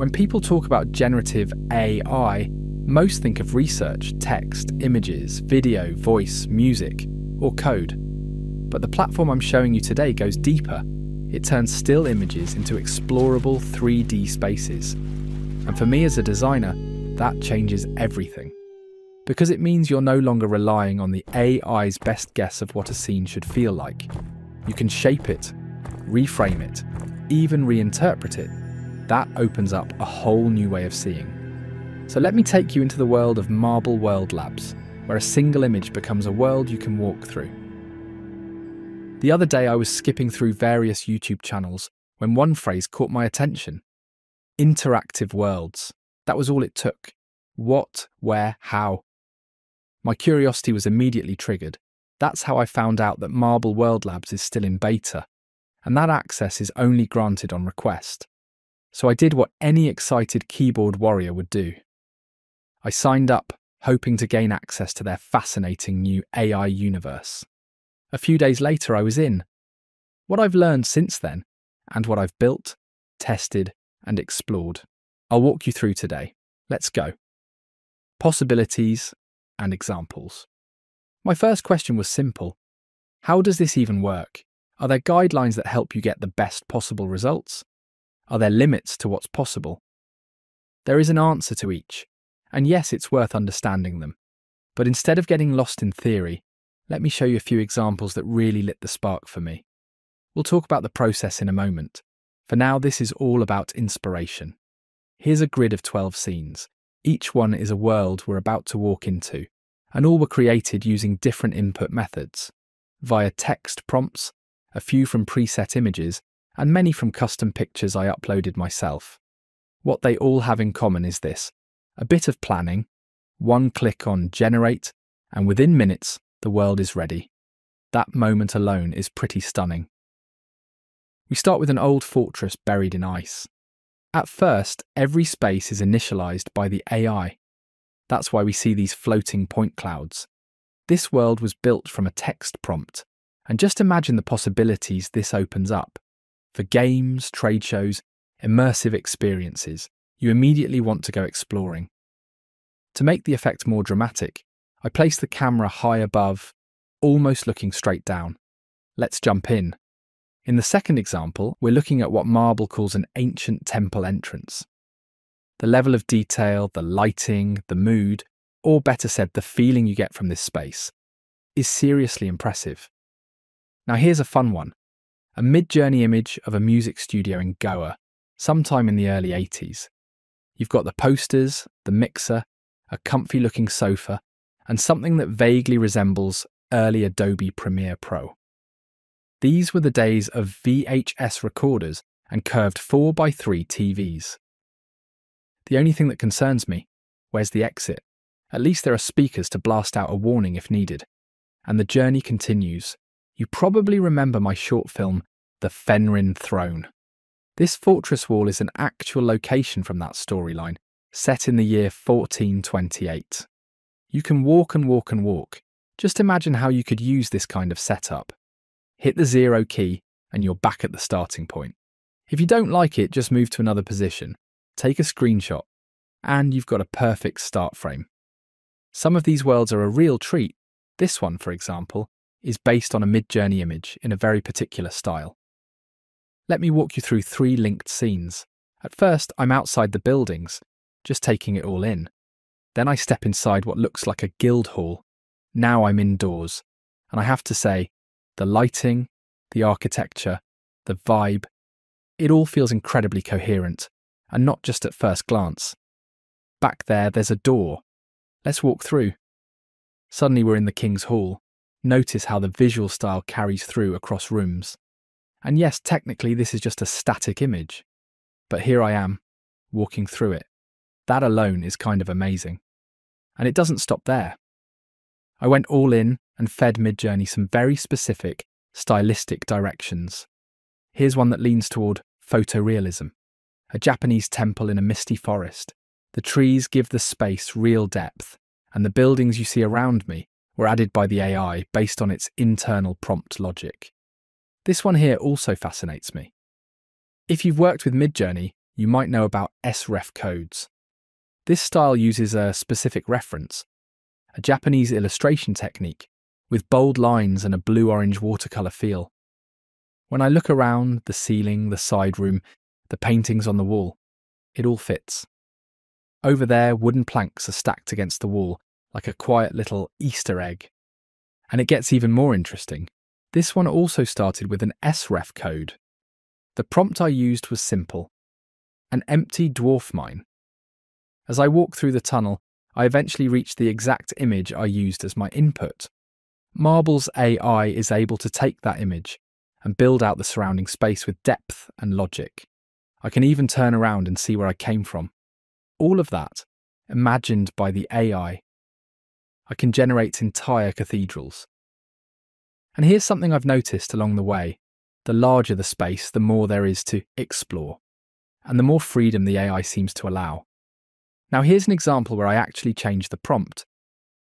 When people talk about generative AI, most think of research, text, images, video, voice, music, or code. But the platform I'm showing you today goes deeper. It turns still images into explorable 3D spaces. And for me as a designer, that changes everything. Because it means you're no longer relying on the AI's best guess of what a scene should feel like. You can shape it, reframe it, even reinterpret it. That opens up a whole new way of seeing. So let me take you into the world of Marble World Labs, where a single image becomes a world you can walk through. The other day I was skipping through various YouTube channels when one phrase caught my attention. Interactive worlds. That was all it took. What, where, how? My curiosity was immediately triggered. That's how I found out that Marble World Labs is still in beta, and that access is only granted on request. So I did what any excited keyboard warrior would do. I signed up, hoping to gain access to their fascinating new AI universe. A few days later, I was in. What I've learned since then, and what I've built, tested, and explored, I'll walk you through today. Let's go. Possibilities and examples. My first question was simple. How does this even work? Are there guidelines that help you get the best possible results? Are there limits to what's possible? There is an answer to each. And yes, it's worth understanding them. But instead of getting lost in theory, let me show you a few examples that really lit the spark for me. We'll talk about the process in a moment. For now, this is all about inspiration. Here's a grid of 12 scenes. Each one is a world we're about to walk into, and all were created using different input methods, via text prompts, a few from preset images, and many from custom pictures I uploaded myself. What they all have in common is this. A bit of planning, one click on generate, and within minutes, the world is ready. That moment alone is pretty stunning. We start with an old fortress buried in ice. At first, every space is initialized by the AI. That's why we see these floating point clouds. This world was built from a text prompt, and just imagine the possibilities this opens up. For games, trade shows, immersive experiences, you immediately want to go exploring. To make the effect more dramatic, I place the camera high above, almost looking straight down. Let's jump in. In the second example, we're looking at what Marble calls an ancient temple entrance. The level of detail, the lighting, the mood, or better said, the feeling you get from this space, is seriously impressive. Now here's a fun one. A Midjourney image of a music studio in Goa, sometime in the early 80s. You've got the posters, the mixer, a comfy looking sofa, and something that vaguely resembles early Adobe Premiere Pro. These were the days of VHS recorders and curved 4x3 TVs. The only thing that concerns me, where's the exit? At least there are speakers to blast out a warning if needed. And the journey continues. You probably remember my short film, The Fenrir Throne. This fortress wall is an actual location from that storyline, set in the year 1428. You can walk and walk and walk. Just imagine how you could use this kind of setup. Hit the 0 key and you're back at the starting point. If you don't like it, just move to another position. Take a screenshot and you've got a perfect start frame. Some of these worlds are a real treat. This one, for example, is based on a Midjourney image in a very particular style. Let me walk you through three linked scenes. At first, I'm outside the buildings, just taking it all in. Then I step inside what looks like a guild hall. Now I'm indoors, and I have to say, the lighting, the architecture, the vibe, it all feels incredibly coherent, and not just at first glance. Back there's a door. Let's walk through. Suddenly we're in the King's Hall. Notice how the visual style carries through across rooms. And yes, technically this is just a static image. But here I am, walking through it. That alone is kind of amazing. And it doesn't stop there. I went all in and fed Midjourney some very specific, stylistic directions. Here's one that leans toward photorealism. A Japanese temple in a misty forest. The trees give the space real depth, and the buildings you see around me were added by the AI based on its internal prompt logic. This one here also fascinates me. If you've worked with Midjourney, you might know about sRef codes. This style uses a specific reference, a Japanese illustration technique, with bold lines and a blue-orange watercolour feel. When I look around, the ceiling, the side room, the paintings on the wall, it all fits. Over there, wooden planks are stacked against the wall, like a quiet little Easter egg. And it gets even more interesting. This one also started with an sRef code. The prompt I used was simple: an empty dwarf mine. As I walked through the tunnel, I eventually reached the exact image I used as my input. Marble's AI is able to take that image and build out the surrounding space with depth and logic. I can even turn around and see where I came from. All of that imagined by the AI. I can generate entire cathedrals. And here's something I've noticed along the way. The larger the space, the more there is to explore, and the more freedom the AI seems to allow. Now here's an example where I actually changed the prompt.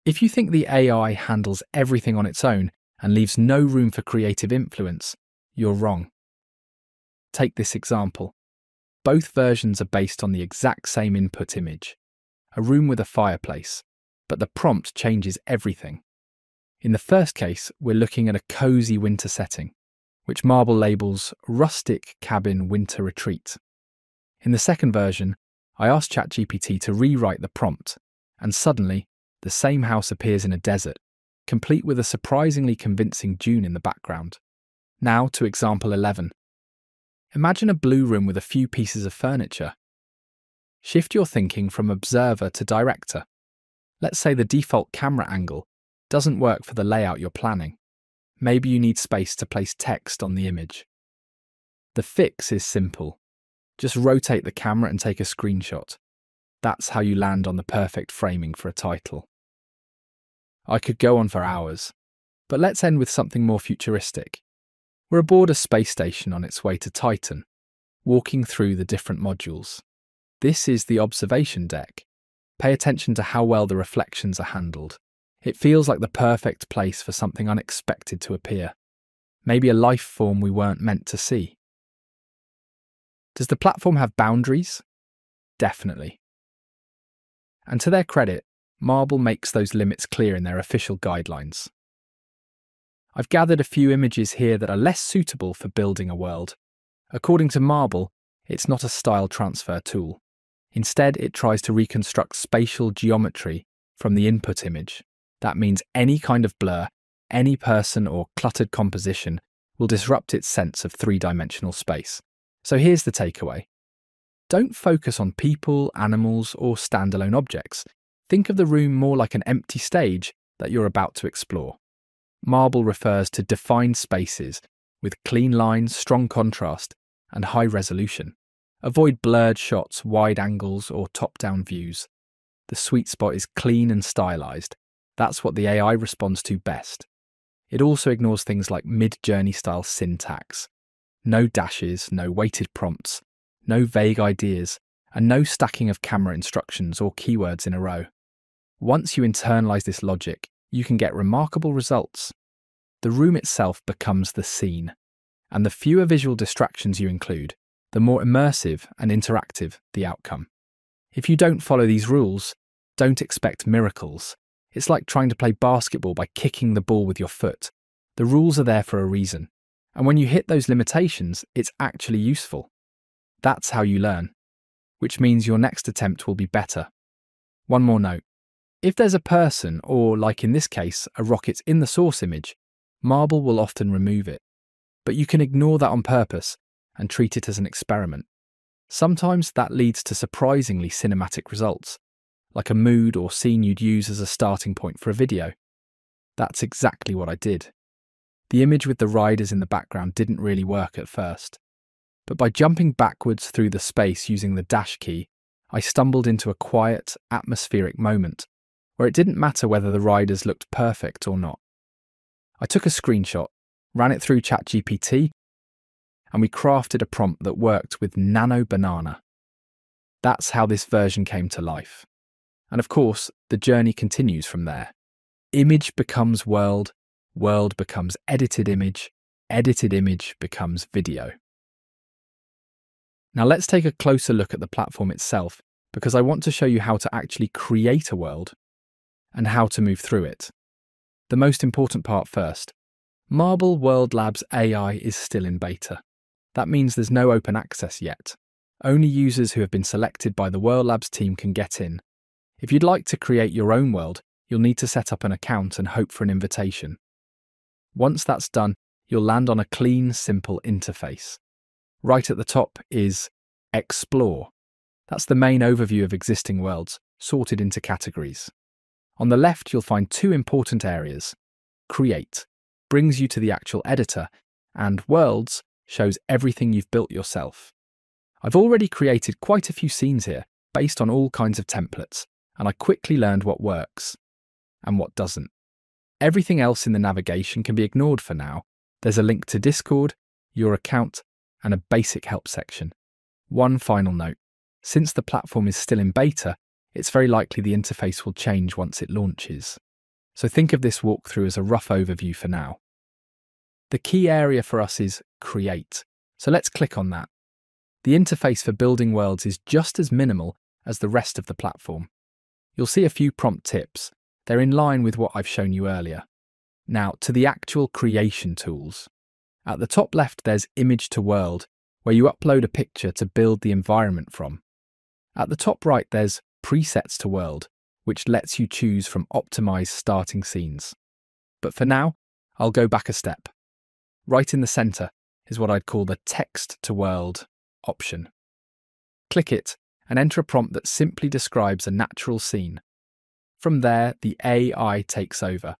If you think the AI handles everything on its own and leaves no room for creative influence, you're wrong. Take this example. Both versions are based on the exact same input image, a room with a fireplace, but the prompt changes everything. In the first case, we're looking at a cozy winter setting, which Marble labels rustic cabin winter retreat. In the second version, I asked ChatGPT to rewrite the prompt, and suddenly, the same house appears in a desert, complete with a surprisingly convincing dune in the background. Now to example 11. Imagine a blue room with a few pieces of furniture. Shift your thinking from observer to director. Let's say the default camera angle doesn't work for the layout you're planning. Maybe you need space to place text on the image. The fix is simple. Just rotate the camera and take a screenshot. That's how you land on the perfect framing for a title. I could go on for hours, but let's end with something more futuristic. We're aboard a space station on its way to Titan, walking through the different modules. This is the observation deck. Pay attention to how well the reflections are handled. It feels like the perfect place for something unexpected to appear. Maybe a life form we weren't meant to see. Does the platform have boundaries? Definitely. And to their credit, Marble makes those limits clear in their official guidelines. I've gathered a few images here that are less suitable for building a world. According to Marble, it's not a style transfer tool. Instead, it tries to reconstruct spatial geometry from the input image. That means any kind of blur, any person or cluttered composition will disrupt its sense of three-dimensional space. So here's the takeaway. Don't focus on people, animals, or standalone objects. Think of the room more like an empty stage that you're about to explore. Marble refers to defined spaces with clean lines, strong contrast, and high resolution. Avoid blurred shots, wide angles, or top-down views. The sweet spot is clean and stylized. That's what the AI responds to best. It also ignores things like Midjourney style syntax. No dashes, no weighted prompts, no vague ideas, and no stacking of camera instructions or keywords in a row. Once you internalize this logic, you can get remarkable results. The room itself becomes the scene, and the fewer visual distractions you include, the more immersive and interactive the outcome. If you don't follow these rules, don't expect miracles. It's like trying to play basketball by kicking the ball with your foot. The rules are there for a reason. And when you hit those limitations, it's actually useful. That's how you learn, which means your next attempt will be better. One more note. If there's a person, or like in this case, a rocket in the source image, Marble will often remove it. But you can ignore that on purpose and treat it as an experiment. Sometimes that leads to surprisingly cinematic results, like a mood or scene you'd use as a starting point for a video. That's exactly what I did. The image with the riders in the background didn't really work at first, but by jumping backwards through the space using the dash key, I stumbled into a quiet, atmospheric moment where it didn't matter whether the riders looked perfect or not. I took a screenshot, ran it through ChatGPT, and we crafted a prompt that worked with Nano Banana. That's how this version came to life. And of course, the journey continues from there. Image becomes world. World becomes edited image becomes video. Now let's take a closer look at the platform itself, because I want to show you how to actually create a world and how to move through it. The most important part first. Marble World Labs AI is still in beta. That means there's no open access yet. Only users who have been selected by the World Labs team can get in. If you'd like to create your own world, you'll need to set up an account and hope for an invitation. Once that's done, you'll land on a clean, simple interface. Right at the top is Explore. That's the main overview of existing worlds, sorted into categories. On the left, you'll find two important areas. Create brings you to the actual editor, and Worlds shows everything you've built yourself. I've already created quite a few scenes here, based on all kinds of templates, and I quickly learned what works and what doesn't. Everything else in the navigation can be ignored for now. There's a link to Discord, your account, and a basic help section. One final note. Since the platform is still in beta, it's very likely the interface will change once it launches. So think of this walkthrough as a rough overview for now. The key area for us is Create, so let's click on that. The interface for building worlds is just as minimal as the rest of the platform. You'll see a few prompt tips. They're in line with what I've shown you earlier. Now, to the actual creation tools. At the top left, there's Image to World, where you upload a picture to build the environment from. At the top right, there's Presets to World, which lets you choose from optimized starting scenes. But for now, I'll go back a step. Right in the center is what I'd call the Text to World option. Click it and enter a prompt that simply describes a natural scene. From there, the AI takes over.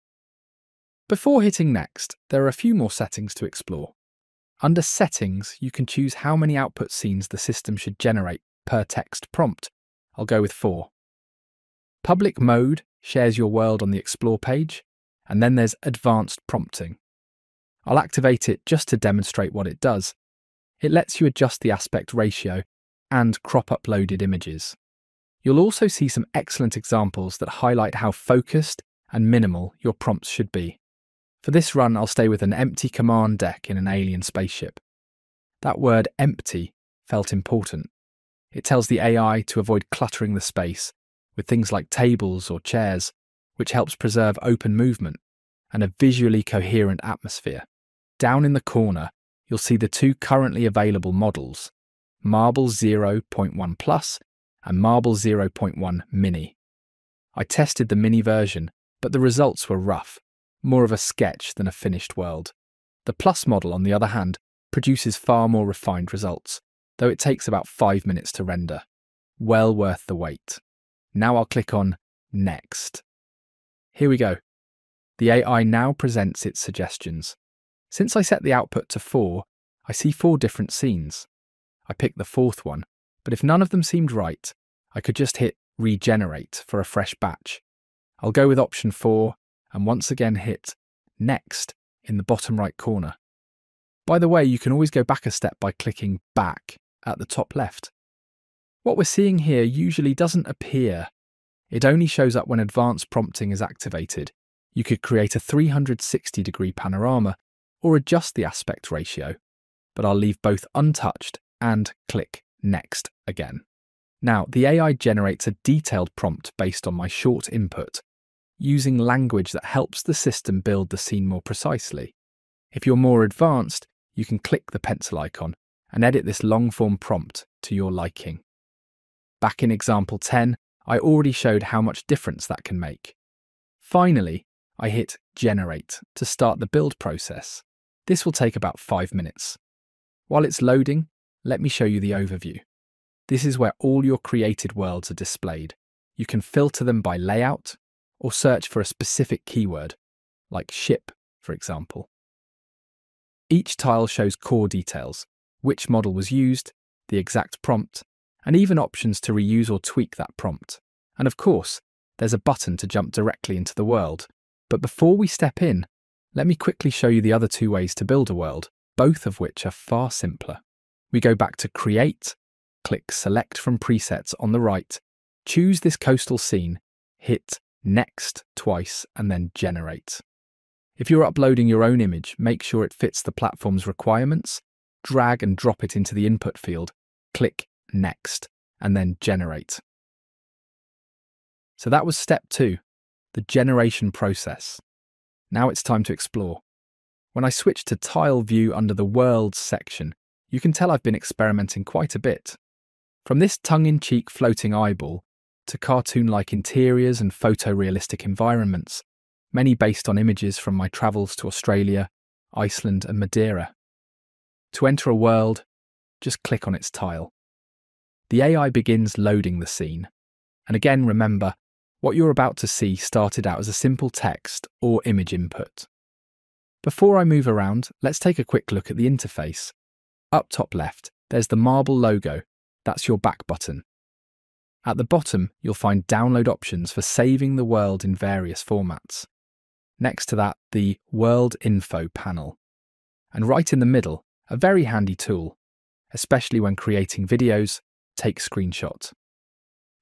Before hitting Next, there are a few more settings to explore. Under Settings, you can choose how many output scenes the system should generate per text prompt. I'll go with 4. Public Mode shares your world on the Explore page, and then there's Advanced Prompting. I'll activate it just to demonstrate what it does. It lets you adjust the aspect ratio and crop uploaded images. You'll also see some excellent examples that highlight how focused and minimal your prompts should be. For this run, I'll stay with an empty command deck in an alien spaceship. That word empty felt important. It tells the AI to avoid cluttering the space with things like tables or chairs, which helps preserve open movement and a visually coherent atmosphere. Down in the corner, you'll see the two currently available models, Marble 0.1 Plus and Marble 0.1 Mini. I tested the Mini version, but the results were rough, more of a sketch than a finished world. The Plus model, on the other hand, produces far more refined results, though it takes about 5 minutes to render. Well worth the wait. Now I'll click on Next. Here we go. The AI now presents its suggestions. Since I set the output to 4, I see 4 different scenes. I picked the 4th one, but if none of them seemed right, I could just hit Regenerate for a fresh batch. I'll go with option 4 and once again hit Next in the bottom right corner. By the way, you can always go back a step by clicking Back at the top left. What we're seeing here usually doesn't appear. It only shows up when advanced prompting is activated. You could create a 360-degree panorama or adjust the aspect ratio, but I'll leave both untouched and click Next again. Now, the AI generates a detailed prompt based on my short input, using language that helps the system build the scene more precisely. If you're more advanced, you can click the pencil icon and edit this long-form prompt to your liking. Back in example 10, I already showed how much difference that can make. Finally, I hit Generate to start the build process. This will take about 5 minutes. While it's loading, let me show you the overview. This is where all your created worlds are displayed. You can filter them by layout or search for a specific keyword, like ship, for example. Each tile shows core details, which model was used, the exact prompt, and even options to reuse or tweak that prompt. And of course, there's a button to jump directly into the world. But before we step in, let me quickly show you the other two ways to build a world, both of which are far simpler. We go back to Create, click Select from Presets on the right, choose this coastal scene, hit Next twice, and then Generate. If you're uploading your own image, make sure it fits the platform's requirements, drag and drop it into the input field, click Next, and then Generate. So that was step two, the generation process. Now it's time to explore. When I switch to Tile View under the World section, you can tell I've been experimenting quite a bit. From this tongue-in-cheek floating eyeball to cartoon-like interiors and photorealistic environments, many based on images from my travels to Australia, Iceland and Madeira. To enter a world, just click on its tile. The AI begins loading the scene. And again, remember, what you're about to see started out as a simple text or image input. Before I move around, let's take a quick look at the interface. Up top left, there's the Marble logo. That's your back button. At the bottom, you'll find download options for saving the world in various formats. Next to that, the World Info panel. And right in the middle, a very handy tool, especially when creating videos, take screenshot.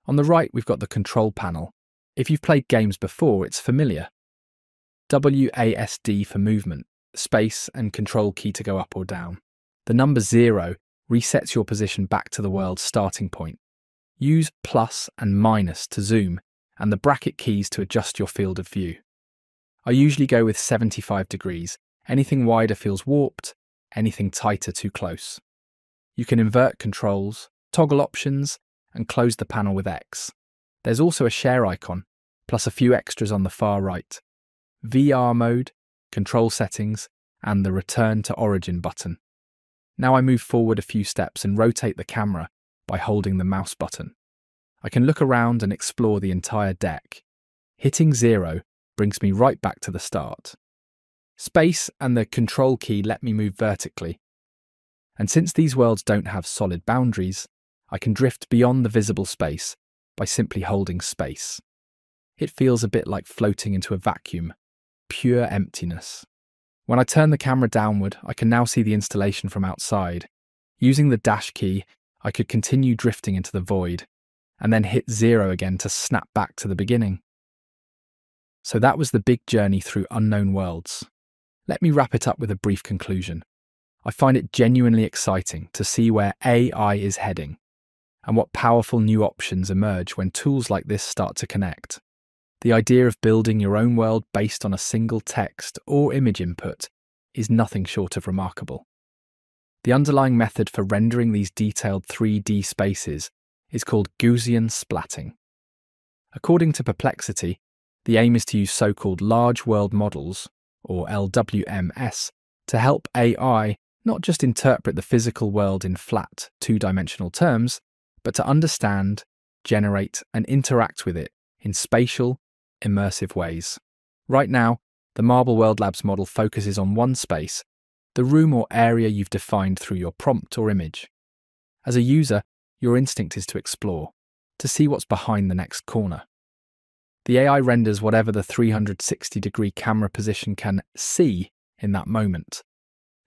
On the right, we've got the control panel. If you've played games before, it's familiar. WASD for movement, space and control key to go up or down. The number 0 resets your position back to the world's starting point. Use plus and minus to zoom, and the bracket keys to adjust your field of view. I usually go with 75 degrees. Anything wider feels warped, anything tighter too close. You can invert controls, toggle options, and close the panel with X. There's also a share icon, plus a few extras on the far right. VR mode, control settings, and the return to origin button. Now I move forward a few steps and rotate the camera by holding the mouse button. I can look around and explore the entire deck. Hitting 0 brings me right back to the start. Space and the control key let me move vertically. And since these worlds don't have solid boundaries, I can drift beyond the visible space by simply holding space. It feels a bit like floating into a vacuum, pure emptiness. When I turn the camera downward, I can now see the installation from outside. Using the dash key, I could continue drifting into the void, and then hit 0 again to snap back to the beginning. So that was the big journey through unknown worlds. Let me wrap it up with a brief conclusion. I find it genuinely exciting to see where AI is heading, and what powerful new options emerge when tools like this start to connect. The idea of building your own world based on a single text or image input is nothing short of remarkable. The underlying method for rendering these detailed 3D spaces is called Gaussian Splatting. According to Perplexity, the aim is to use so-called Large World Models, or LWMS, to help AI not just interpret the physical world in flat, two-dimensional terms, but to understand, generate, and interact with it in spatial, immersive ways. Right now, the Marble World Labs model focuses on one space, the room or area you've defined through your prompt or image. As a user, your instinct is to explore, to see what's behind the next corner. The AI renders whatever the 360-degree camera position can see in that moment.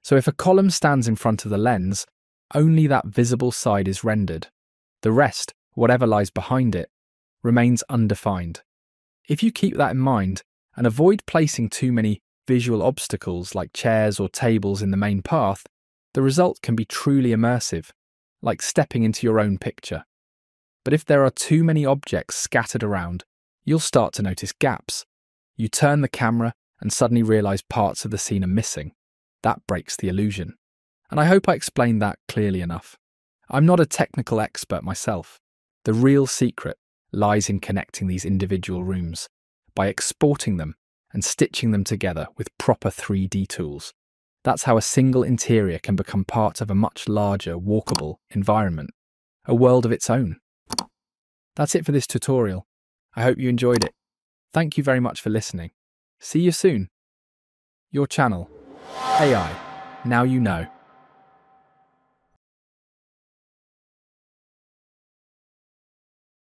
So if a column stands in front of the lens, only that visible side is rendered. The rest, whatever lies behind it, remains undefined. If you keep that in mind and avoid placing too many visual obstacles like chairs or tables in the main path, the result can be truly immersive, like stepping into your own picture. But if there are too many objects scattered around, you'll start to notice gaps. You turn the camera and suddenly realize parts of the scene are missing. That breaks the illusion. And I hope I explained that clearly enough. I'm not a technical expert myself. The real secret lies in connecting these individual rooms by exporting them and stitching them together with proper 3D tools. That's how a single interior can become part of a much larger, walkable environment, a world of its own. That's it for this tutorial. I hope you enjoyed it. Thank you very much for listening. See you soon. Your channel, AI, now you know.